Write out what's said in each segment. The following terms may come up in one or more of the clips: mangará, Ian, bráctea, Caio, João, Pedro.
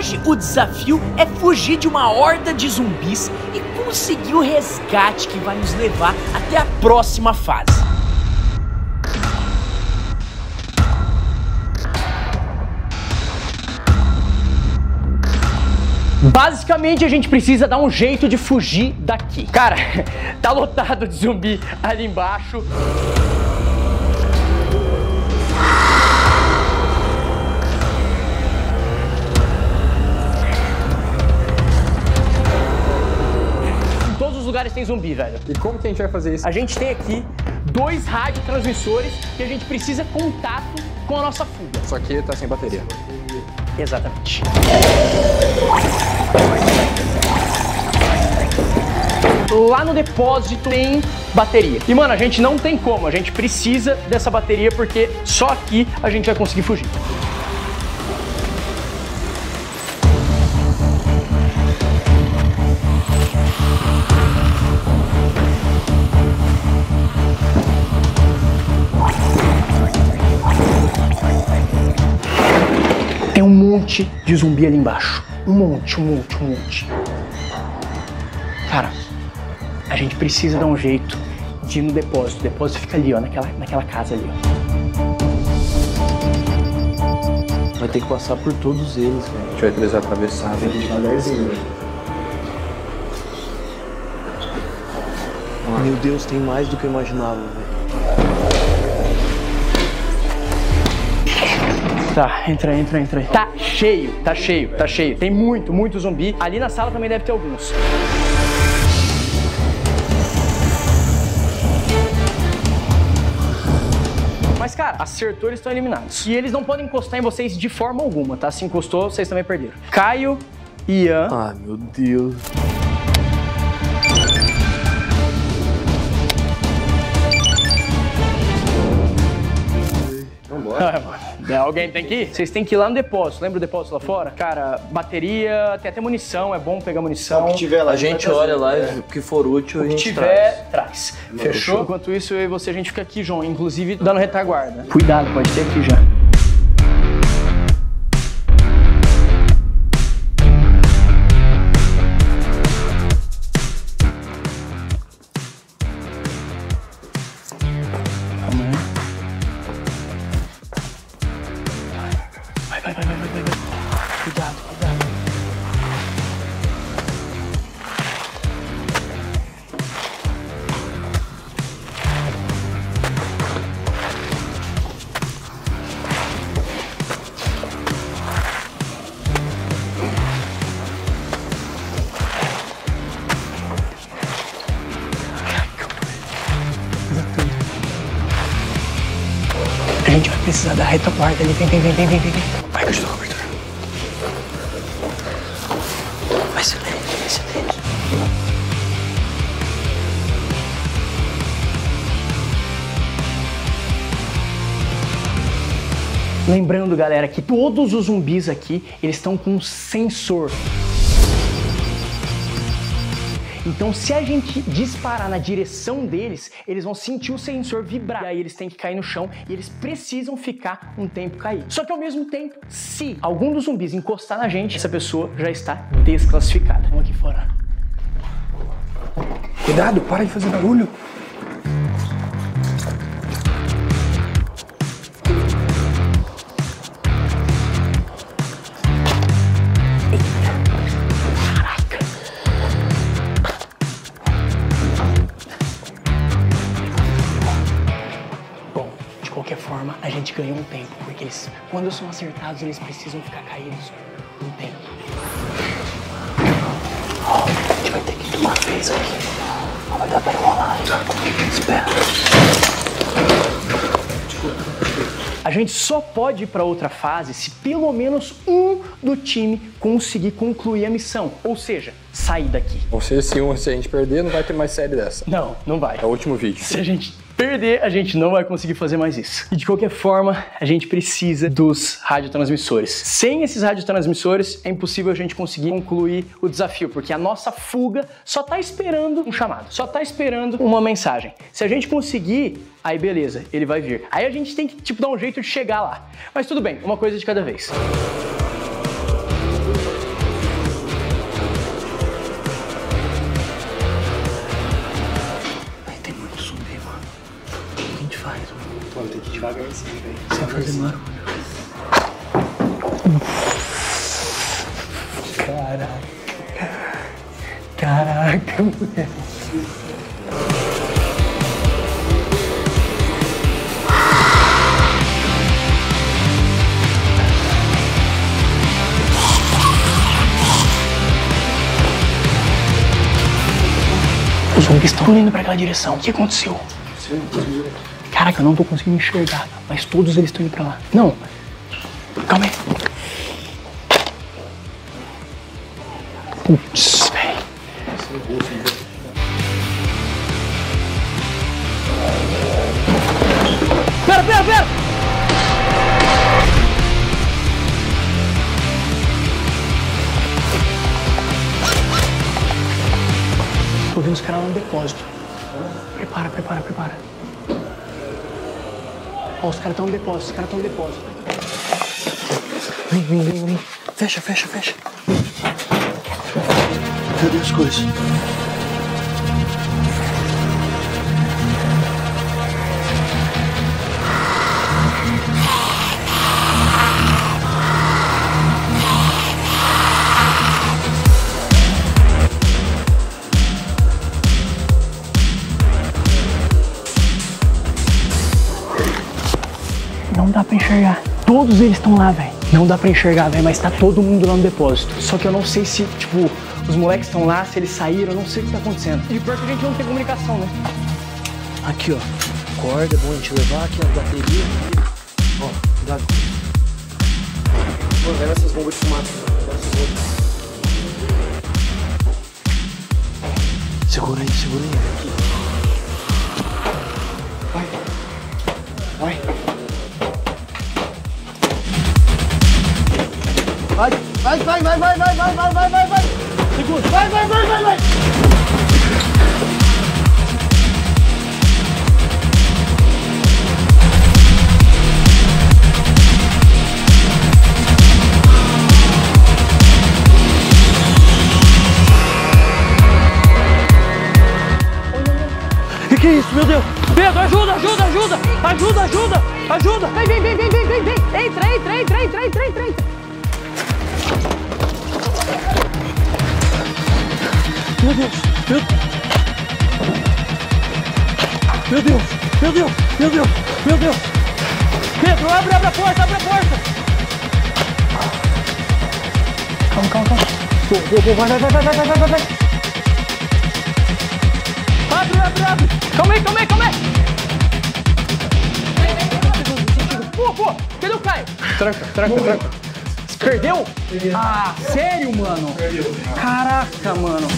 Hoje o desafio é fugir de uma horda de zumbis e conseguir o resgate que vai nos levar até a próxima fase. Basicamente, a gente precisa dar um jeito de fugir daqui. Cara, tá lotado de zumbi ali embaixo. Em todos os lugares tem zumbi, velho. E como que a gente vai fazer isso? A gente tem aqui dois radiotransmissores que a gente precisa contato com a nossa fuga. Só que tá sem bateria. Exatamente. Lá no depósito tem bateria. E, mano, a gente não tem como. A gente precisa dessa bateria porque só aqui a gente vai conseguir fugir. Tem um monte de zumbi ali embaixo. Um monte. Cara, a gente precisa dar um jeito de ir no depósito. O depósito fica ali, ó, naquela casa ali, ó. Vai ter que passar por todos eles, velho. A gente vai precisar atravessar, velho. Meu Deus, tem mais do que eu imaginava, velho. Tá, entra aí. Tá cheio. Tem muito zumbi. Ali na sala também deve ter alguns. Mas, cara, acertou, eles estão eliminados. E eles não podem encostar em vocês de forma alguma, tá? Se encostou, vocês também perderam. Caio e Ian. Ah, meu Deus. Vambora. Mano. Alguém tem que ir? Vocês têm que ir lá no depósito. Lembra o depósito lá fora? Cara, bateria, tem até munição, é bom pegar munição. O que tiver lá, a gente olha lá, o que for útil, a gente traz. Fechou? Enquanto isso, eu e você, a gente fica aqui, João, inclusive dando retaguarda. Cuidado, pode ter aqui já. Vai. Cuidado. A gente vai precisar da retaguarda ali. Vem. Vai que eu te dou cobertura. Vai ser leve. Lembrando, galera, que todos os zumbis aqui, eles estão com um sensor. Então, se a gente disparar na direção deles, eles vão sentir o sensor vibrar. E aí eles têm que cair no chão e eles precisam ficar um tempo caído. Só que ao mesmo tempo, se algum dos zumbis encostar na gente, essa pessoa já está desclassificada. Vamos aqui fora. Cuidado, para de fazer barulho. De qualquer forma, a gente ganhou um tempo, porque eles, quando são acertados, eles precisam ficar caídos um tempo. A gente vai ter que ir de uma vez aqui. Vai dar pra rolar. Espera. A gente só pode ir pra outra fase se pelo menos um do time conseguir concluir a missão, ou seja, sair daqui. Ou seja, se a gente perder, não vai ter mais série dessa. Não vai. É o último vídeo. Se a gente perder, a gente não vai conseguir fazer mais isso. E de qualquer forma, a gente precisa dos radiotransmissores. Sem esses radiotransmissores, é impossível a gente conseguir concluir o desafio, porque a nossa fuga só tá esperando um chamado, só tá esperando uma mensagem. Se a gente conseguir, aí beleza, ele vai vir. Aí a gente tem que, tipo, dar um jeito de chegar lá. Mas tudo bem, uma coisa de cada vez. cozinhar. Caraca. Caraca, mulher. Os zumbis estão indo pra aquela direção. O que aconteceu? Caraca, eu não tô conseguindo enxergar, mas todos eles estão indo pra lá. Não, calma aí. Putz, velho. Pera! Tô vendo os caras lá no depósito. Prepara. Ó, os caras estão no depósito, Vem. Fecha. Cadê as coisas? Não dá pra enxergar. Todos eles estão lá, velho. Não dá pra enxergar, velho, mas tá todo mundo lá no depósito. Só que eu não sei se, tipo, os moleques estão lá, se eles saíram, eu não sei o que tá acontecendo. E pior que a gente não tem comunicação, né? Aqui, ó. Corda, é bom a gente levar aqui, as baterias. Ó, cuidado. Pô, velho, essas bombas de fumaça. Segura aí, velho. Vai. Vai! Segura! Vai! O que é isso, meu Deus? Pedro, ajuda! Vem! Entra! Meu Deus! Pedro, abre a porta, Calma. Vai. Abre! Calma aí! Pô! Cadê o Caio? Tranca. Perdeu? Ah, sério, mano? Perdeu. Caraca, mano.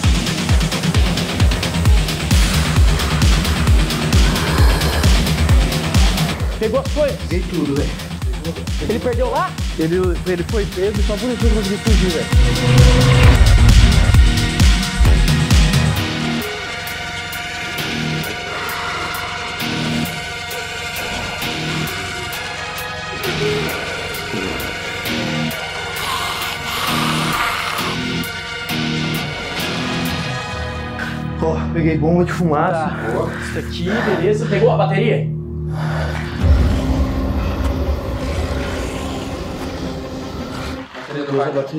Pegou as coisas? Peguei tudo, velho. Ele perdeu lá? Ele foi preso e só por isso eu consegui fugir, velho. Ó, peguei bomba de fumaça. Isso aqui, beleza. Pegou a bateria?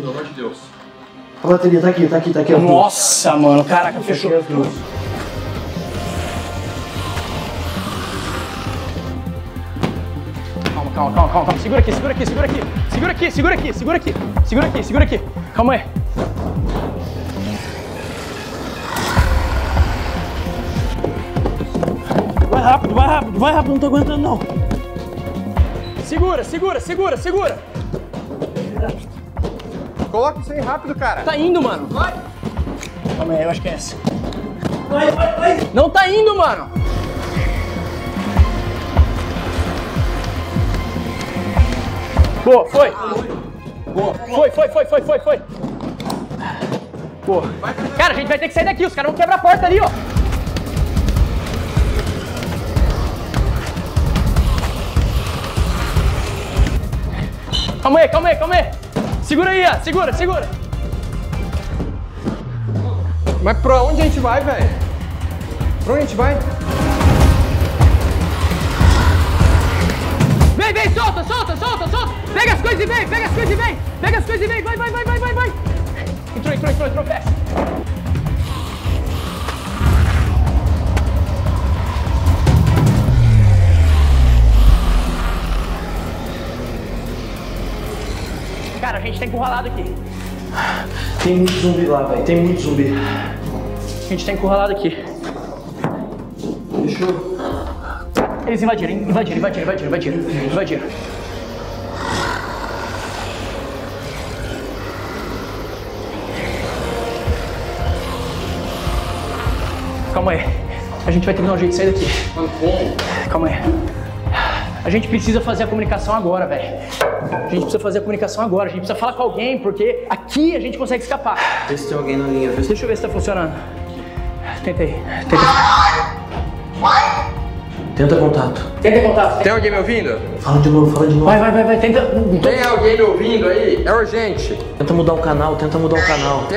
Pelo amor de Deus. A bateria tá aqui. Nossa, mano, caraca, fechou. Calma. Segura aqui. Calma aí. Vai rápido, não tô aguentando não. Segura. Coloca isso aí rápido, cara. Tá indo, mano. Vai. Calma aí, eu acho que é essa. Vai. Não tá indo, mano. Boa, foi. Boa. Foi. Boa. Cara, a gente vai ter que sair daqui. Os caras vão quebrar a porta ali, ó. Calma aí. Segura aí, ó. Segura. Mas pra onde a gente vai, velho? Pra onde a gente vai? Vem, solta! Pega as coisas e vem! Vai! Entrou, fecha! Cara, a gente tá encurralado aqui. Tem muito zumbi lá, velho. A gente tá encurralado aqui. Fechou. Eles invadiram. Calma aí. A gente vai terminar um jeito de sair daqui. Calma aí. A gente precisa fazer a comunicação agora, velho. A gente precisa falar com alguém, porque aqui a gente consegue escapar. Vê se tem alguém na linha. Deixa eu ver se tá funcionando. Tenta aí. Tenta contato. Tem alguém me ouvindo? Fala de novo. Vai, tenta. Tem alguém me ouvindo aí? É urgente. Tenta mudar o canal. Tem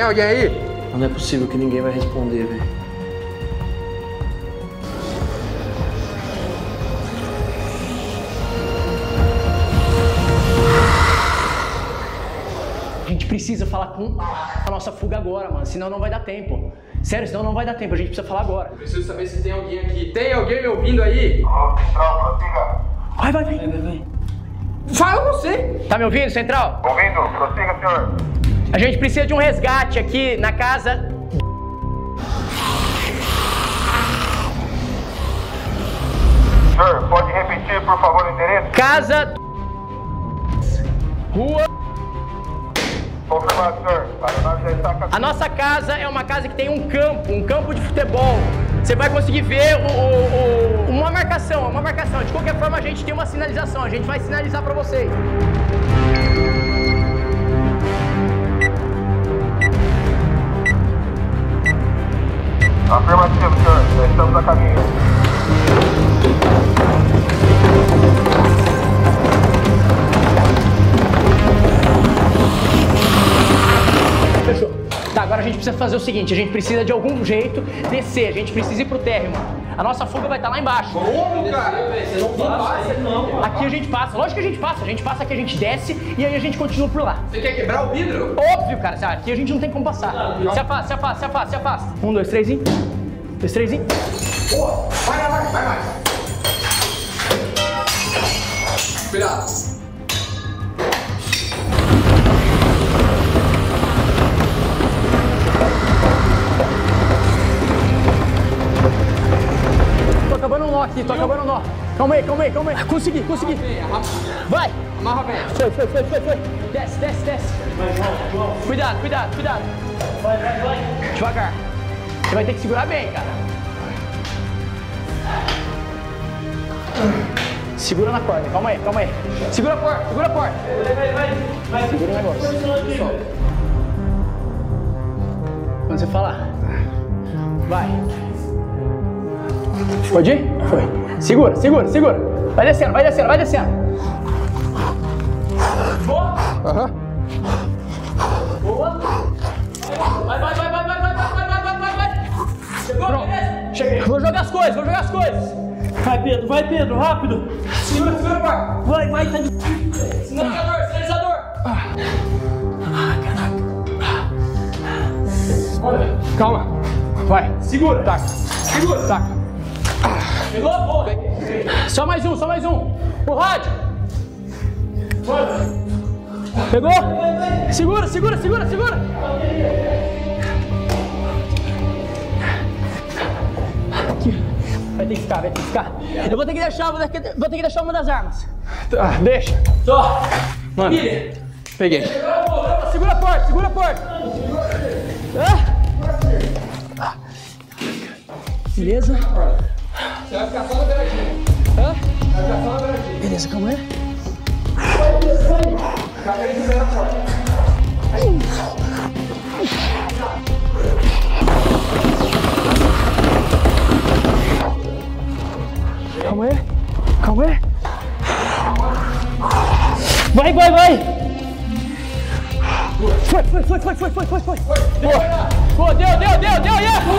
alguém aí? Não é possível que ninguém vai responder, velho. A gente precisa falar com a nossa fuga agora, mano. Senão não vai dar tempo. Sério, senão não vai dar tempo, a gente precisa falar agora. Eu preciso saber se tem alguém aqui. Tem alguém me ouvindo aí? Vai. Fala você! Tá me ouvindo, Central? Ouvindo, prossiga, senhor. A gente precisa de um resgate aqui na casa. Senhor, pode repetir, por favor, o endereço? Casa. Rua. A nossa casa é uma casa que tem um campo de futebol. Você vai conseguir ver uma marcação. De qualquer forma, a gente tem uma sinalização, a gente vai sinalizar pra vocês. Afirmativo, senhor. Já estamos a caminho. Fechou. Tá, agora a gente precisa fazer o seguinte, a gente precisa de algum jeito descer, a gente precisa ir pro térreo, mano. A nossa fuga vai estar lá embaixo. Como, cara? Não passa. Aqui a gente passa, lógico que a gente passa, aqui a gente desce e aí a gente continua por lá. Você quer quebrar o vidro? Óbvio, cara, aqui a gente não tem como passar. Não. Se afasta. 1, 2, 3 e... 2, 3 e... Boa! Vai mais! Cuidado! Tô acabando o nó. Calma aí. Consegui. Vai. Amarra bem. Foi. Desce. Vai, João. Cuidado. Vai. Devagar. Você vai ter que segurar bem, cara. Segura na corda. Calma aí. Segura a porta. Vai. Segura o negócio. Solta. Quando você falar. Vai. Pode ir? Foi. Segura. Vai descendo. Boa! Aham. Boa! Vai! Chegou, beleza? Cheguei. Vou jogar as coisas. Vai, Pedro, rápido. Segura, Marco. Vai, tá de... Sinalizador. Caraca. Calma. Vai. Segura, taca. Chegou, porra! Só mais um! O rádio! Pegou? Segura! Aqui. Vai ter que ficar. Eu vou ter que deixar uma das armas. Tá, deixa. Só. Mano, peguei. Segura a porta! Ah. Beleza? Você vai ficar só na beiradinha. Hã? Vai ficar só na beiradinha. Beleza, calma aí. Calma aí. Vai. Foi. Boa. Deu, Ian. Foi.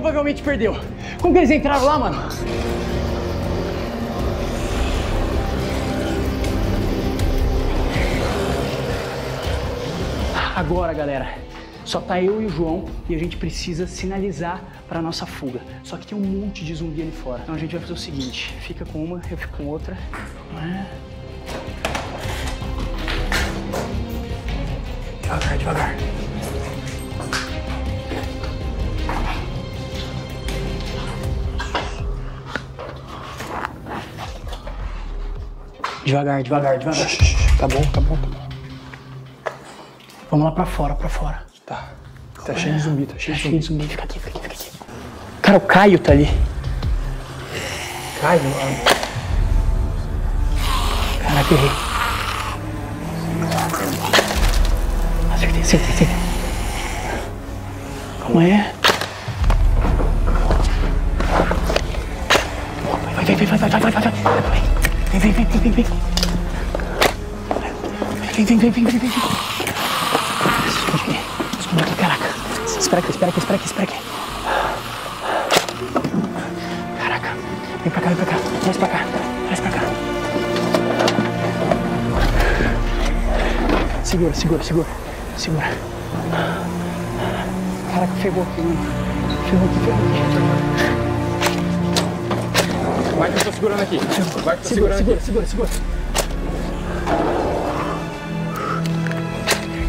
provavelmente perdeu. Como que eles entraram lá, mano? Agora, galera, só tá eu e o João e a gente precisa sinalizar pra nossa fuga. Só que tem um monte de zumbi ali fora. Então a gente vai fazer o seguinte, fica com uma, eu fico com outra. Devagar, devagar. Devagar, devagar, devagar. Tá bom, tá bom, tá bom. Vamos lá pra fora, pra fora. Tá. Tá cheio de zumbi, tá cheio de zumbi. Cheio de zumbi. Fica aqui, fica aqui, fica aqui. Cara, o Caio tá ali. Caio, mano. Caraca, errei. Acertei, acertei, acertei. Calma aí. Vai, vai, vai, vai, vai, vai, vai, vai. Vem, vem, vem, vem, vem. Vem, vem, vem, vem, vem, vem. Esconde aqui, caraca. Espera aqui, espera aqui, espera aqui, espera aqui. Caraca. Vem pra cá, vem pra cá. Traz pra cá, traz pra cá. Segura, segura, segura. Segura. Caraca, ferrou aqui, mano. Ferrou aqui, ferrou aqui. Vai que eu tô segurando aqui. Vai que eu tô segura, segurando segura, aqui. Segura, segura, segura.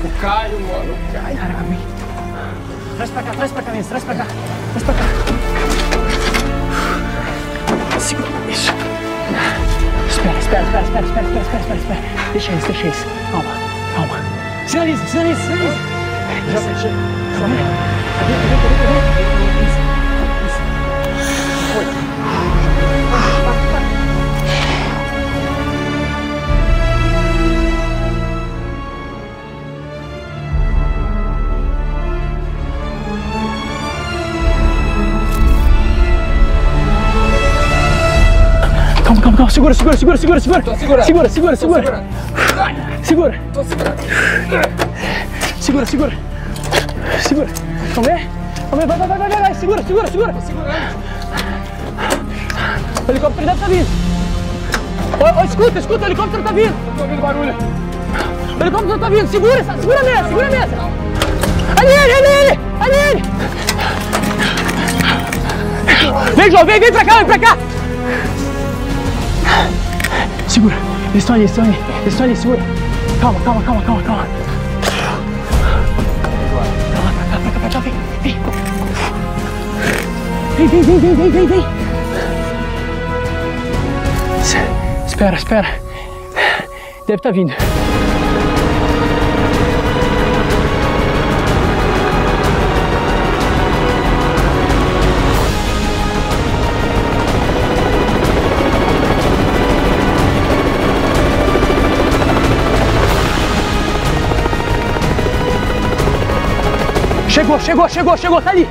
O Caio, mano. O Caio. Caraca, vem. Traz pra cá, traz pra cá mesmo. Traz pra cá. Traz pra cá. Segura. Isso. Espera, espera, espera, espera, espera, espera, espera, espera, espera. Deixa isso, deixa isso. Calma, calma. Sinaliza, sinaliza, sinaliza. Já fechei. Calma aí. Cadê, cadê, cadê, cadê? Não, segura, segura, segura, segura, segura. Tô segurando. Segura, segura, segura. Segura. Tô segurando. Segura, segura. Segura. Vamos ver? Vamos ver, vai, vai, vai, vai, vai. Segura, segura, segura. Tô segurando. O helicóptero deve estar vindo. Oh, oh, escuta, escuta, o helicóptero tá vindo. Tô ouvindo barulho. O helicóptero tá vindo. Segura, segura a mesa, segura a mesa. Ali ele, ali ele, ali ele. Vem, João, vem, vem pra cá, vem pra cá. Segura, eles estão ali, eles estão ali, eles estão ali, segura. Calma, calma, calma, calma, calma. Calma, pra cá, vem, vem. Vem, vem, vem, vem, vem, vem, vem. Espera, espera. Deve estar vindo. Chegou, chegou, chegou, chegou, tá ali,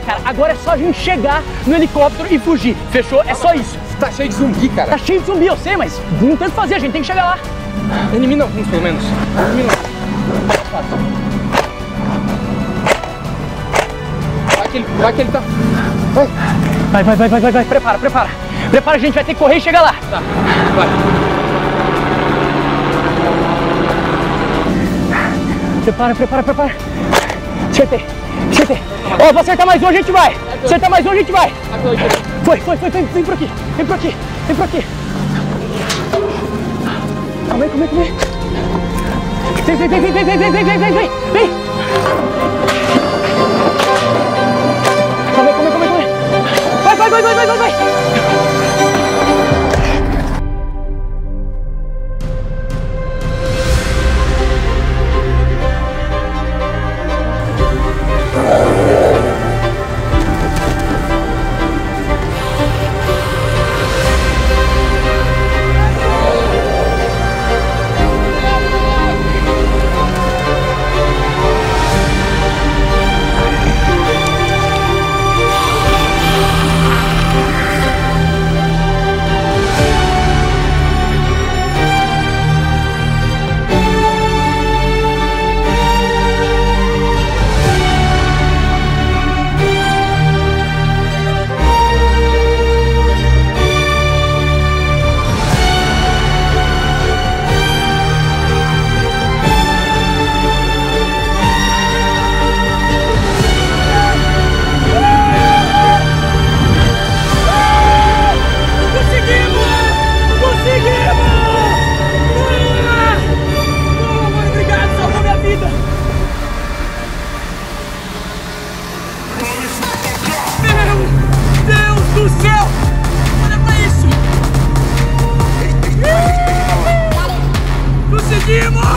cara. Agora é só a gente chegar no helicóptero e fugir, fechou? É só isso. Tá cheio de zumbi, cara. Tá cheio de zumbi, eu sei, mas não tem o que fazer, a gente tem que chegar lá. Elimina alguns, pelo menos. Elimina. Vai que ele tá... Vai. Vai, vai, vai, vai, vai, vai. Prepara, prepara. Prepara, a gente vai ter que correr e chegar lá. Tá, vai. Prepara, prepara, prepara. Acertei, acertei. Ó, vou acertar mais um, a gente vai. Acertar mais um, a gente vai. Foi, foi, foi, foi. Vem por aqui, vem por aqui, vem por aqui. Calma aí, calma aí, calma aí. Vem, vem, vem, vem, vem, vem, vem, vem, vem, vem, vem. Calma aí, calma aí, calma aí. Vai, vai, vai, vai, vai, vai, vai. cima!